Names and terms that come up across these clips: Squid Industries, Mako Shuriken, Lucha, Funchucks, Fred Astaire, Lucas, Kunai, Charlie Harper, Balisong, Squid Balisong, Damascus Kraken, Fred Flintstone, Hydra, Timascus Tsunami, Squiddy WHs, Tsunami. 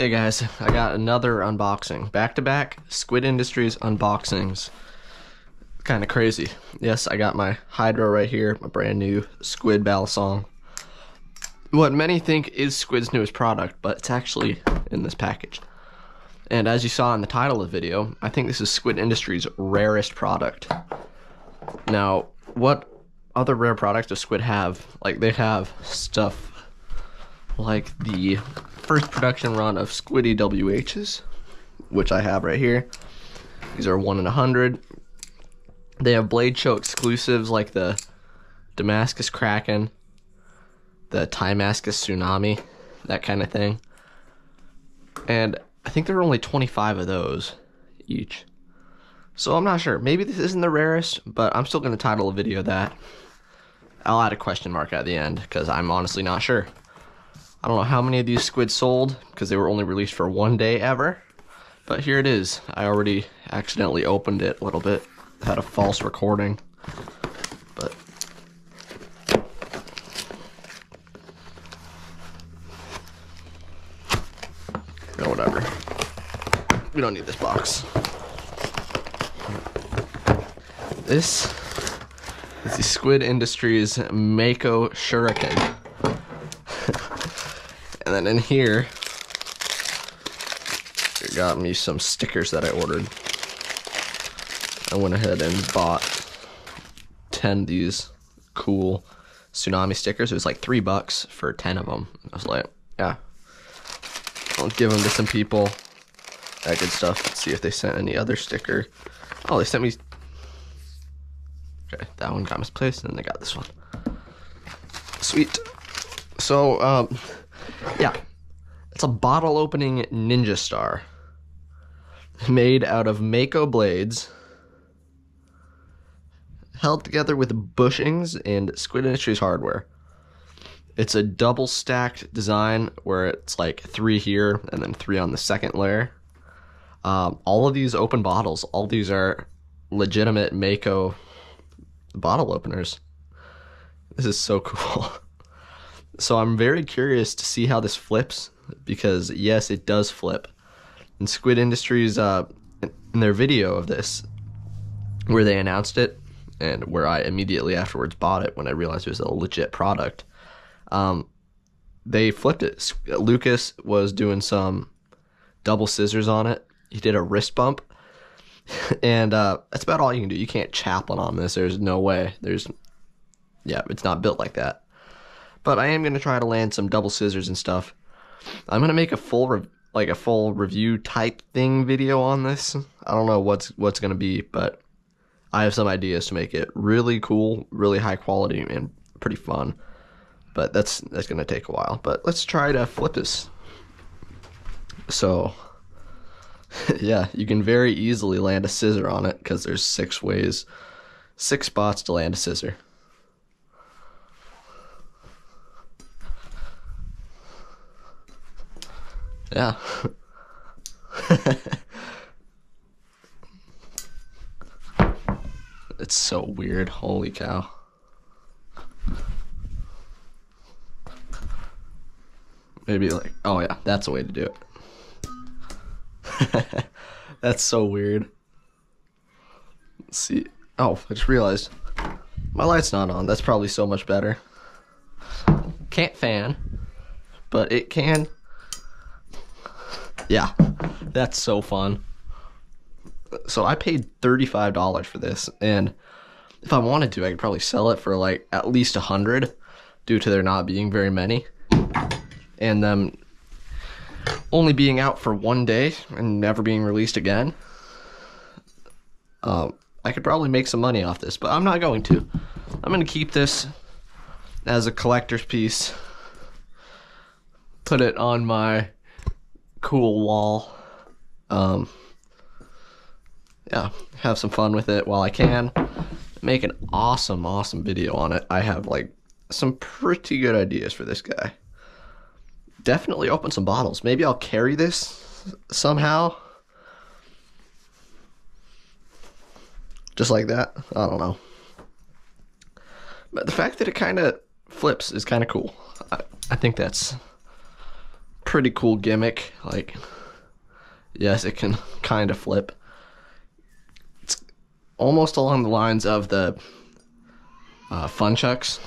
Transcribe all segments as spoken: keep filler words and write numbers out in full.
Hey guys, I got another unboxing. Back-to-back Squid Industries unboxings. Kind of crazy. Yes, I got my Hydra right here, my brand new Squid Balisong. What many think is Squid's newest product, but it's actually in this package. And as you saw in the title of the video, I think this is Squid Industries' rarest product. Now, what other rare products does Squid have? Like, they have stuff like the first production run of Squiddy W Hs, which I have right here. These are one in a hundred. They have Blade Show exclusives like the Damascus Kraken, the Timascus Tsunami, that kind of thing. And I think there are only twenty-five of those each. So I'm not sure. Maybe this isn't the rarest, but I'm still going to title a video that. I'll add a question mark at the end because I'm honestly not sure. I don't know how many of these squids sold because they were only released for one day ever, but here it is. I already accidentally opened it a little bit. Had a false recording, but no, whatever. We don't need this box. This is the Squid Industries Mako Shuriken. And then in here, it got me some stickers that I ordered. I went ahead and bought ten of these cool Tsunami stickers. It was like three bucks for ten of them. I was like, yeah, I'll give them to some people. That good stuff. Let's see if they sent any other sticker. Oh, they sent me. Okay, that one got misplaced, and then they got this one. Sweet. So, um. yeah, it's a bottle opening ninja star made out of Mako blades, held together with bushings and Squid Industries hardware. It's a double stacked design where it's like three here and then three on the second layer. Um, all of these open bottles, all these are legitimate Mako bottle openers. This is so cool. So I'm very curious to see how this flips, because yes, it does flip. And Squid Industries, uh, in their video of this, where they announced it, and where I immediately afterwards bought it when I realized it was a legit product, um, they flipped it. Lucas was doing some double scissors on it. He did a wrist bump, and uh, that's about all you can do. You can't chaplain on this. There's no way. There's, yeah, it's not built like that. But I am going to try to land some double scissors and stuff. I'm going to make a full re like a full review type thing video on this. I don't know what's what's going to be, but I have some ideas to make it really cool, really high quality, and pretty fun. But that's that's going to take a while. But let's try to flip this. So yeah, you can very easily land a scissor on it because there's six ways, six spots to land a scissor. Yeah. It's so weird. Holy cow. Maybe like, oh yeah, that's a way to do it. That's so weird. Let's see. Oh, I just realized my light's not on. That's probably so much better. Can't fan, but it can. Yeah, that's so fun. So I paid thirty-five dollars for this, and if I wanted to, I could probably sell it for like at least a hundred, due to there not being very many, and them only being out for one day and never being released again. Um, I could probably make some money off this, but I'm not going to. I'm going to keep this as a collector's piece, put it on my cool wall, um, yeah, have some fun with it while I can, make an awesome, awesome video on it. I have like some pretty good ideas for this guy. Definitely open some bottles. Maybe I'll carry this somehow, just like that, I don't know. But the fact that it kind of flips is kind of cool. I, I think that's pretty cool gimmick. Like, yes, it can kind of flip. It's almost along the lines of the uh, Funchucks.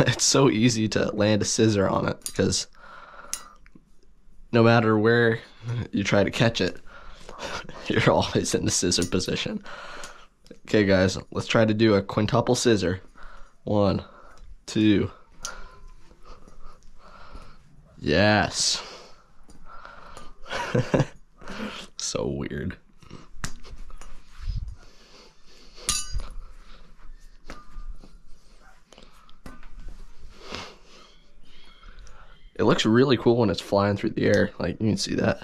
It's so easy to land a scissor on it because no matter where you try to catch it, you're always in the scissor position. Okay, guys, let's try to do a quintuple scissor. One, two. Yes. So weird. It looks really cool when it's flying through the air. Like, you can see that.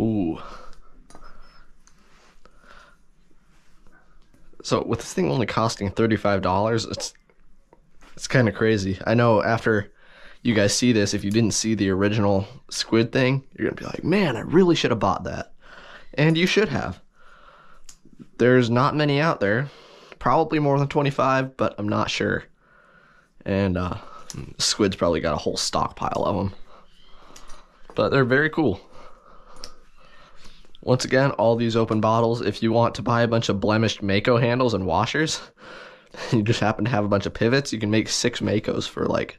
Ooh. So with this thing only costing thirty-five dollars, it's it's kind of crazy. I know after you guys see this, if you didn't see the original squid thing, you're going to be like, man, I really should have bought that. And you should have. There's not many out there, probably more than twenty-five, but I'm not sure. And uh, Squid's probably got a whole stockpile of them. But they're very cool. Once again, all these open bottles, if you want to buy a bunch of blemished Mako handles and washers, you just happen to have a bunch of pivots, you can make six Makos for like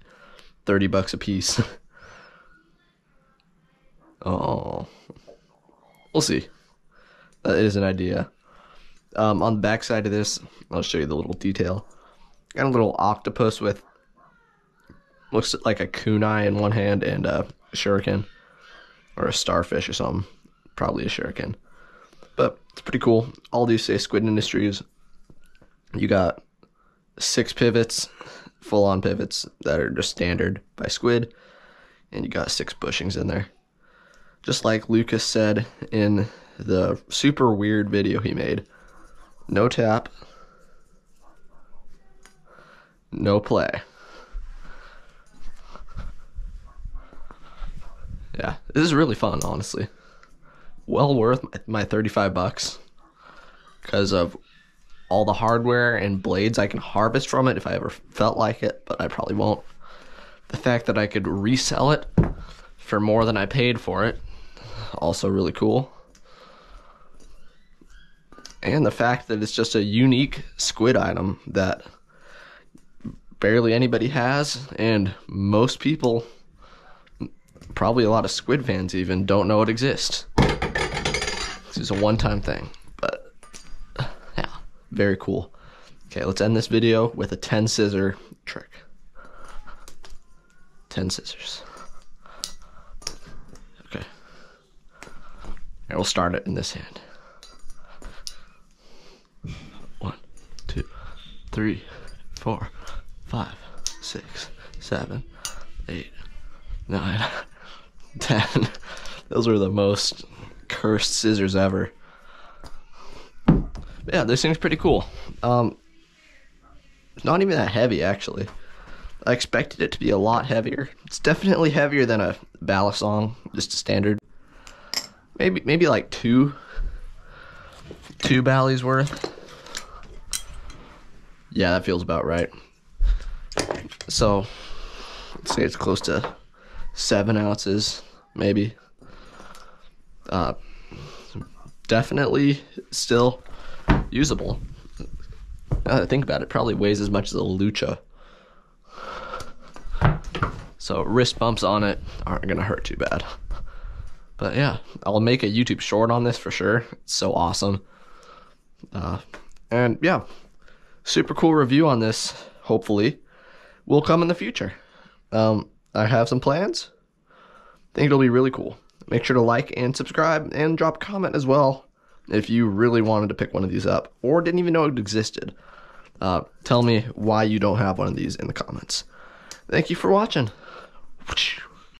thirty bucks a piece. Oh, we'll see. That is an idea. Um, on the back side of this, I'll show you the little detail. Got a little octopus with, looks like a kunai in one hand and a shuriken, or a starfish or something. Probably a shuriken. But it's pretty cool. All these say Squid Industries. You got six pivots, full-on pivots that are just standard by Squid, and you got six bushings in there. Just like Lucas said in the super weird video he made. No tap, no play. Yeah, this is really fun, honestly. Well worth my thirty-five bucks because of all the hardware and blades I can harvest from it if I ever felt like it, but I probably won't. The fact that I could resell it for more than I paid for it, also really cool. And the fact that it's just a unique squid item that barely anybody has, and most people, probably a lot of squid fans even, don't know it exists. This is a one-time thing, but yeah, very cool. Okay, let's end this video with a ten scissor trick. ten scissors. Okay. And we'll start it in this hand. Three, four, five, six, seven, eight, nine, ten. Those were the most cursed scissors ever. Yeah, this thing's pretty cool. Um, it's not even that heavy, actually. I expected it to be a lot heavier. It's definitely heavier than a Balisong, just a standard. Maybe, maybe like two, two Ballies worth. Yeah, that feels about right. So, let's say it's close to seven ounces, maybe. Uh, definitely still usable. Now that I think about it, it probably weighs as much as a Lucha. So, wrist bumps on it aren't going to hurt too bad. But yeah, I'll make a YouTube short on this for sure. It's so awesome. Uh, and yeah. Super cool review on this, hopefully, will come in the future. Um, I have some plans. I think it'll be really cool. Make sure to like and subscribe and drop a comment as well if you really wanted to pick one of these up or didn't even know it existed. Uh, tell me why you don't have one of these in the comments. Thank you for watching.